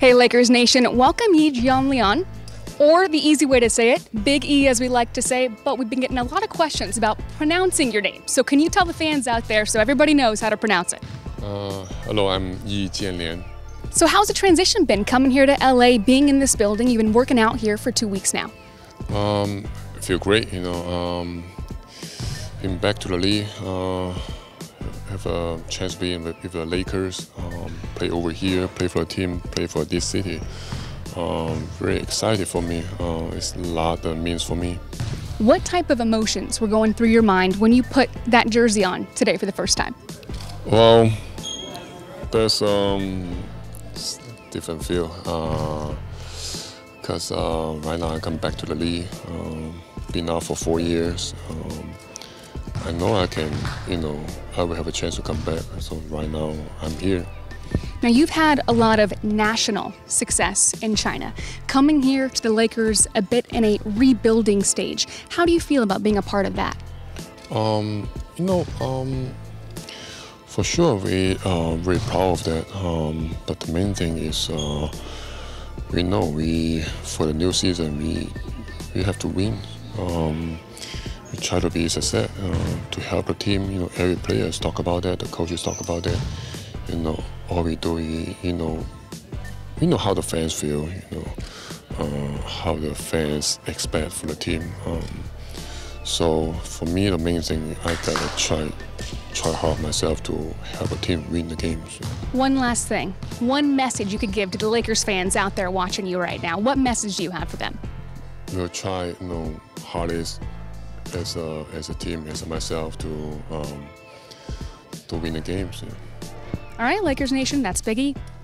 Hey, Lakers Nation, welcome Yi Jianlian, or the easy way to say it, Big E as we like to say, but we've been getting a lot of questions about pronouncing your name. So can you tell the fans out there so everybody knows how to pronounce it? Hello, I'm Yi Jianlian. So how's the transition been coming here to LA, being in this building? You've been working out here for 2 weeks now. I feel great, you know. Been back to the league, have a chance to be with the Lakers, play over here, play for a team, play for this city. Very excited for me. It's a lot that means for me. What type of emotions were going through your mind when you put that jersey on today for the first time? Well, there's different feel. Because right now I come back to the league, been out for 4 years. I know I can, you know, I will have a chance to come back. So right now I'm here. Now you've had a lot of national success in China. Coming here to the Lakers a bit in a rebuilding stage, how do you feel about being a part of that? You know, for sure we are very proud of that. But the main thing is we know for the new season we have to win. We try to be a success to help the team. You know, every players talk about that, the coaches talk about that. You know, all we do is, you know, we know how the fans feel, you know, how the fans expect for the team. So for me, the main thing, I gotta try hard myself to help a team win the games. One last thing, one message you could give to the Lakers fans out there watching you right now. What message do you have for them? We'll try, you know, hardest as a team, as myself, to win the games. Yeah. All right, Lakers Nation, that's Big E.